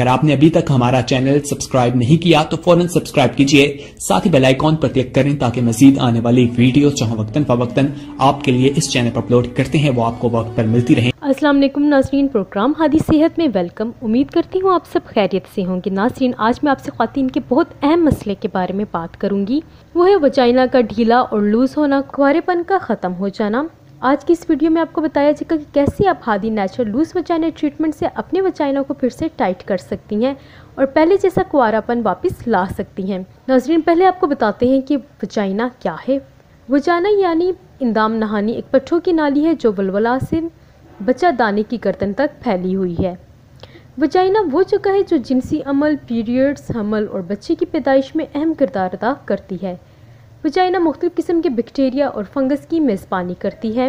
अगर आपने अभी तक हमारा चैनल सब्सक्राइब नहीं किया तो फौरन सब्सक्राइब कीजिए, साथ ही बेल आइकॉन पर क्लिक करें ताकि मजीद आने वाली वीडियो जहां वक्तन फवक्तन आपके लिए इस चैनल पर अपलोड करते हैं वो आपको वक्त पर मिलती रहे। अस्सलाम वालेकुम नाज़रीन, प्रोग्राम हादिस सेहत में वेलकम। उम्मीद करती हूँ आप सब खैरियत से होंगे। नाज़रीन, आज मैं आपसे ख्वातीन के बहुत अहम मसले के बारे में बात करूँगी, वो है वजाइना का ढीला और लूज होना, कुंवारेपन का ख़त्म हो जाना। आज की इस वीडियो में आपको बताया जाएगा कि कैसे आप Hadi natural loose vagina treatment से अपने वजाइना को फिर से टाइट कर सकती हैं और पहले जैसा कुंवारापन वापस ला सकती हैं। नाज़रीन, पहले आपको बताते हैं कि वजाइना क्या है। वजाइना यानी इंदाम नहानी एक पट्ठों की नाली है जो वलवला से बच्चा दाने की गर्दन तक फैली हुई है। वजाइना वो जगह है जो जिनसी अमल, पीरियड्स, हमल और बच्चे की पैदाइश में अहम किरदार अदा करती है। वजाइना मुख्तलिफ़ किस्म के बैक्टीरिया और फंगस की मेज़बानी करती है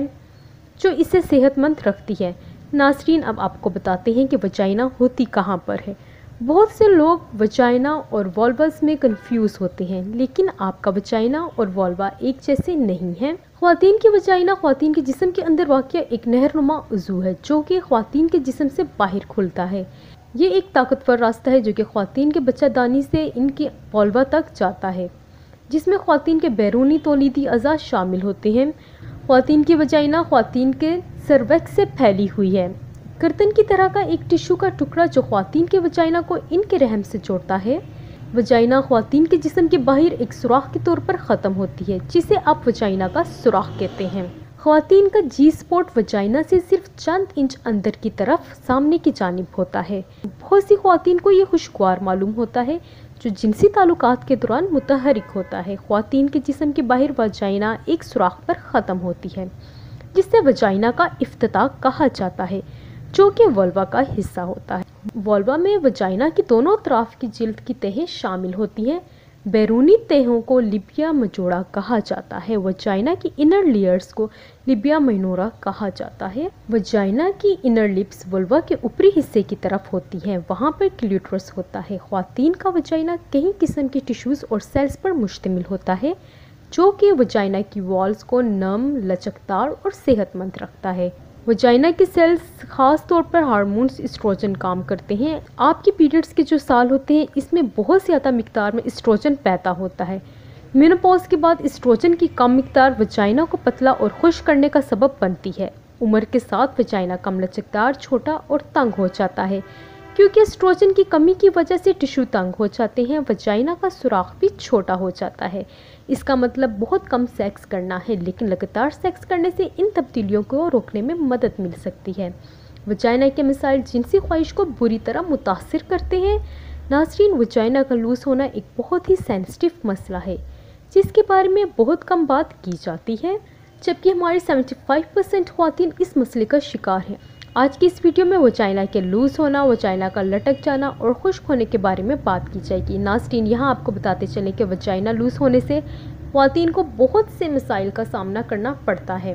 जो इसे सेहतमंद रखती है। नाज़रीन, अब आपको बताते हैं कि वजाइना होती कहाँ पर है। बहुत से लोग वजाइना और वॉल्वस में कंफ्यूज होते हैं, लेकिन आपका वजाइना और वॉल्वा एक जैसे नहीं है। ख्वातीन की वजाइना ख्वातीन के जिस्म के अंदर वाक़ एक नहरनुमा उज़ू है जो कि ख्वातीन के जिस्म से बाहर खुलता है। ये एक ताकतवर रास्ता है जो कि ख्वातीन के बच्चादानी से इनके वॉल्वा तक जाता है, जिसमें ख्वातीन के बैरूनी तोलीदी अज़ा शामिल होते हैं। ख्वातीन की वजाइना ख्वातीन के सर्वेक्स से फैली हुई है। गर्दन की तरह का एक टिश्यू का टुकड़ा जो ख्वातीन के वजाइना को इनके रहम से जोड़ता है। वजाइना ख्वातीन के जिस्म के बाहर एक सुराख के तौर पर ख़त्म होती है जिसे आप वजाइना का सुराख कहते हैं। ख्वातीन का जी स्पॉट वजाइना से सिर्फ चंद इंच अंदर की तरफ सामने की जानिब होता है। बहुत सी ख्वातीन को ये खुशगवार मालूम होता है जो जिनसी ताल्लुकात के दौरान मुतहरिक होता है। ख्वातीन के जिस्म के बाहर वजाइना एक सुराख पर ख़त्म होती है जिससे वजाइना का इफ्तिताह कहा जाता है, जो कि वल्वा का हिस्सा होता है। वल्वा में वजाइना की दोनों अतराफ की जिल्द की तहें शामिल होती हैं। बैरूनी तहों को लिबिया मजोड़ा कहा जाता है। वजाइना की इनर लेयर्स को लिबिया माइनोरा कहा जाता है। वजाइना की इनर लिप्स वल्वा के ऊपरी हिस्से की तरफ होती हैं, वहाँ पर क्लिटोरस होता है। ख्वातीन का वजाइना कई किस्म के टिश्यूज़ और सेल्स पर मुश्तमिल होता है जो कि वजाइना की वॉल्स को नम, लचकदार और सेहतमंद रखता है। वजाइना के सेल्स ख़ास तौर पर हार्मोन्स एस्ट्रोजन काम करते हैं। आपके पीरियड्स के जो साल होते हैं इसमें बहुत ज़्यादा मिकदार में एस्ट्रोजन पैदा होता है। मेनोपॉज के बाद एस्ट्रोजन की कम मिकदार वजाइना को पतला और खुश करने का सबब बनती है। उम्र के साथ वजाइना कम लचकदार, छोटा और तंग हो जाता है क्योंकि एस्ट्रोजन की कमी की वजह से टिश्यू तंग हो जाते हैं। वजाइना का सुराख भी छोटा हो जाता है। इसका मतलब बहुत कम सेक्स करना है, लेकिन लगातार सेक्स करने से इन तब्दीलियों को रोकने में मदद मिल सकती है। वजाइना के मसाइल जिनसी ख्वाहिश को बुरी तरह मुतासिर करते हैं। नाज़रीन, वजाइना का लूज़ होना एक बहुत ही सेंसिटिव मसला है जिसके बारे में बहुत कम बात की जाती है, जबकि हमारी 75% ख्वातीन इस मसले का शिकार हैं। आज की इस वीडियो में वजाइना के लूज़ होना, वजाइना का लटक जाना और खुश्क होने के बारे में बात की जाएगी। नाज़रीन, यहाँ आपको बताते चलें कि वजाइना लूज़ होने से ख्वातीन को बहुत से मसाइल का सामना करना पड़ता है।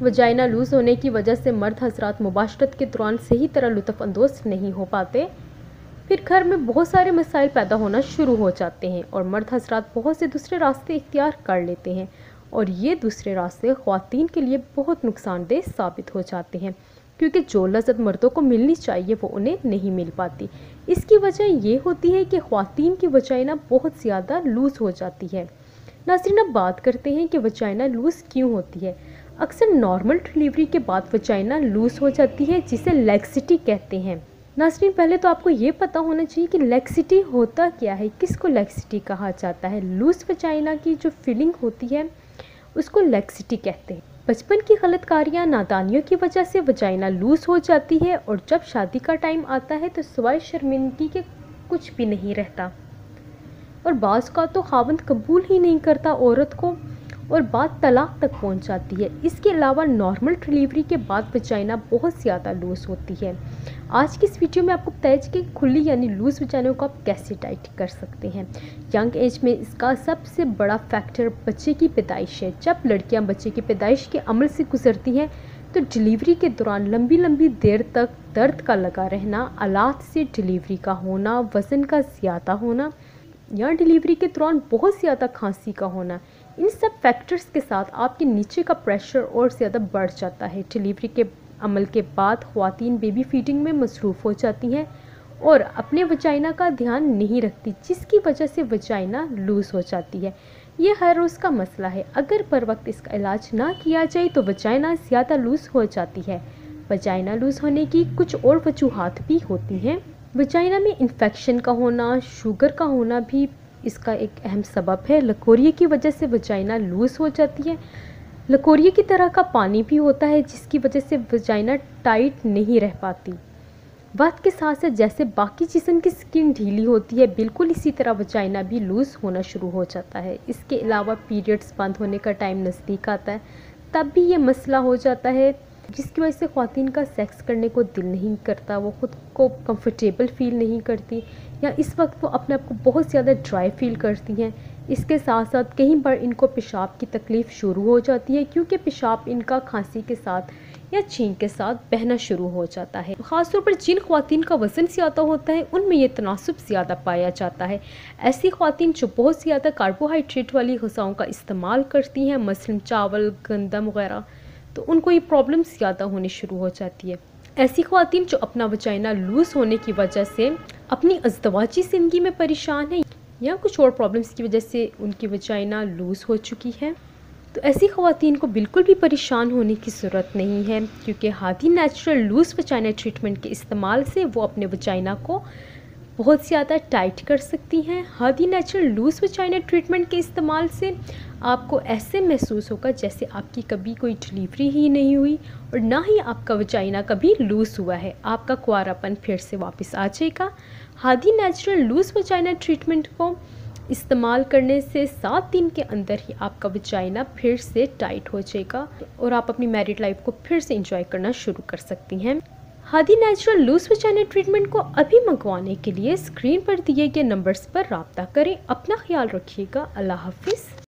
वजाइना लूज़ होने की वजह से मर्द हजरात मुबाशरत के दौरान सही तरह लुत्फ़अंदोज़ नहीं हो पाते, फिर घर में बहुत सारे मसाइल पैदा होना शुरू हो जाते हैं और मर्द हजरात बहुत से दूसरे रास्ते इख्तियार कर लेते हैं और ये दूसरे रास्ते ख्वातीन के लिए बहुत नुकसानदेह साबित हो जाते हैं क्योंकि जो लज़्ज़त मर्दों को मिलनी चाहिए वो उन्हें नहीं मिल पाती। इसकी वजह ये होती है कि ख्वातीन की वजाइना बहुत ज़्यादा लूज़ हो जाती है। नाज़रीन, अब बात करते हैं कि वजाइना लूज़ क्यों होती है। अक्सर नॉर्मल डिलीवरी के बाद वजाइना लूज़ हो जाती है जिसे लैक्सिटी कहते हैं। नाज़रीन, पहले तो आपको ये पता होना चाहिए कि लैक्सिटी होता क्या है, किसको लैक्सिटी कहा जाता है। लूज़ वजाइना की जो फीलिंग होती है उसको लैक्सिटी कहते हैं। बचपन की गलतकारियाँ, नादानियों की वजह से वजाइना लूज़ हो जाती है और जब शादी का टाइम आता है तो सिवाय शर्मिंदगी के कुछ भी नहीं रहता और बाज़ का तो ख़ावंद कबूल ही नहीं करता औरत को और बात तलाक तक पहुंच जाती है। इसके अलावा नॉर्मल डिलीवरी के बाद वजाइना बहुत ज़्यादा लूज़ होती है। आज की इस वीडियो में आपको बताया कि खुली यानी लूज़ वजाइना को आप कैसे टाइट कर सकते हैं। यंग एज में इसका सबसे बड़ा फैक्टर बच्चे की पैदाइश है। जब लड़कियां बच्चे की पैदाइश के अमल से गुजरती हैं तो डिलीवरी के दौरान लंबी देर तक दर्द का लगा रहना, आलात से डिलीवरी का होना, वज़न का ज़्यादा होना या डिलीवरी के दौरान बहुत ज़्यादा खांसी का होना, इन सब फैक्टर्स के साथ आपके नीचे का प्रेशर और ज़्यादा बढ़ जाता है। डिलीवरी के अमल के बाद ख्वातीन बेबी फीडिंग में मसरूफ़ हो जाती हैं और अपने वजाइना का ध्यान नहीं रखती, जिसकी वजह से वजाइना लूज़ हो जाती है। ये हर रोज़ का मसला है। अगर पर वक्त इसका इलाज ना किया जाए तो वजाइना ज़्यादा लूज़ हो जाती है। वजाइना लूज़ होने की कुछ और वजूहात भी होती हैं। वजाइना में इन्फेक्शन का होना, शुगर का होना भी इसका एक अहम सबब है। लकोरिया की वजह से वजाइना लूज़ हो जाती है। लकोरिया की तरह का पानी भी होता है, जिसकी वजह से वजाइना टाइट नहीं रह पाती। वक्त के साथ साथ जैसे बाकी जिस्म की स्किन ढीली होती है, बिल्कुल इसी तरह वजाइना भी लूज़ होना शुरू हो जाता है। इसके अलावा पीरियड्स बंद होने का टाइम नज़दीक आता है, तब भी ये मसला हो जाता है, जिसकी वजह से ख़्वातीन का सेक्स करने को दिल नहीं करता, वो ख़ुद को कंफर्टेबल फ़ील नहीं करती, या इस वक्त वो अपने आप को बहुत ज़्यादा ड्राई फील करती हैं। इसके साथ साथ कहीं पर इनको पेशाब की तकलीफ़ शुरू हो जाती है, क्योंकि पेशाब इनका खांसी के साथ या छींक के साथ बहना शुरू हो जाता है। ख़ासतौर पर जिन ख्वातीन का वज़न ज़्यादा होता है, उनमें यह तनासब ज़्यादा पाया जाता है। ऐसी ख्वातीन जो बहुत ज़्यादा कार्बोहाइड्रेट वाली ग़िज़ाओं का इस्तेमाल करती हैं, मसलन चावल, गंदम वगैरह, तो उनको ये प्रॉब्लम ज़्यादा होनी शुरू हो जाती है। ऐसी ख्वातीन जो अपना वजाइना लूज़ होने की वजह से अपनी अज़दवाजी ज़िंदगी में परेशान है या कुछ और प्रॉब्लम्स की वजह से उनकी वजाइना लूज़ हो चुकी है, तो ऐसी ख्वातीन को बिल्कुल भी परेशान होने की ज़रूरत नहीं है, क्योंकि हाथी नेचुरल लूज़ वजाइना ट्रीटमेंट के इस्तेमाल से वो अपने वजाइना को बहुत ज़्यादा टाइट कर सकती हैं। हाथी नेचुरल लूज़ वजाइना ट्रीटमेंट के इस्तेमाल से आपको ऐसे महसूस होगा जैसे आपकी कभी कोई डिलीवरी ही नहीं हुई और ना ही आपका वजाइना कभी लूज़ हुआ है। आपका कुंवारापन फिर से वापस आ जाएगा। हाथी नेचुरल लूज़ वजाइना ट्रीटमेंट को इस्तेमाल करने से 7 दिन के अंदर ही आपका वजाइना फिर से टाइट हो जाएगा और आप अपनी मैरिड लाइफ को फिर से इंजॉय करना शुरू कर सकती हैं। Hadi natural loose vagina treatment को अभी मंगवाने के लिए स्क्रीन पर दिए गए नंबर्स पर राब्ता करें। अपना ख्याल रखिएगा। अल्लाह हाफिज़।